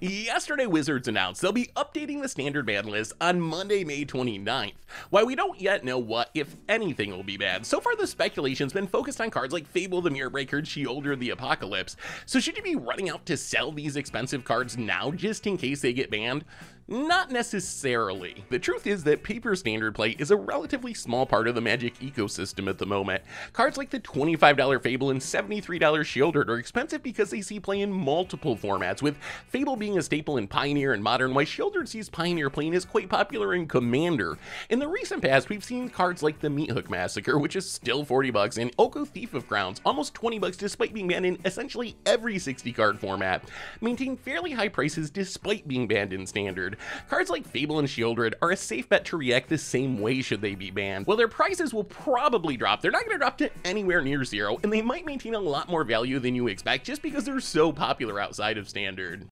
Yesterday, Wizards announced they'll be updating the standard ban list on Monday, May 29th. While we don't yet know what, if anything, will be banned, so far the speculation's been focused on cards like Fable the Mirror Breaker and Sheoldred, the Apocalypse. So should you be running out to sell these expensive cards now just in case they get banned? Not necessarily. The truth is that paper standard play is a relatively small part of the Magic ecosystem at the moment. Cards like the $25 Fable and $73 Sheoldred are expensive because they see play in multiple formats, with Fable being a staple in Pioneer and Modern, while Sheoldred sees Pioneer playing is quite popular in Commander. In the recent past, we've seen cards like the Meat Hook Massacre, which is still 40 bucks, and Oko Thief of Grounds, almost 20 bucks despite being banned in essentially every 60-card format, maintain fairly high prices despite being banned in Standard. Cards like Fable and Sheoldred are a safe bet to react the same way should they be banned. While their prices will probably drop, they're not going to drop to anywhere near zero, and they might maintain a lot more value than you expect just because they're so popular outside of Standard.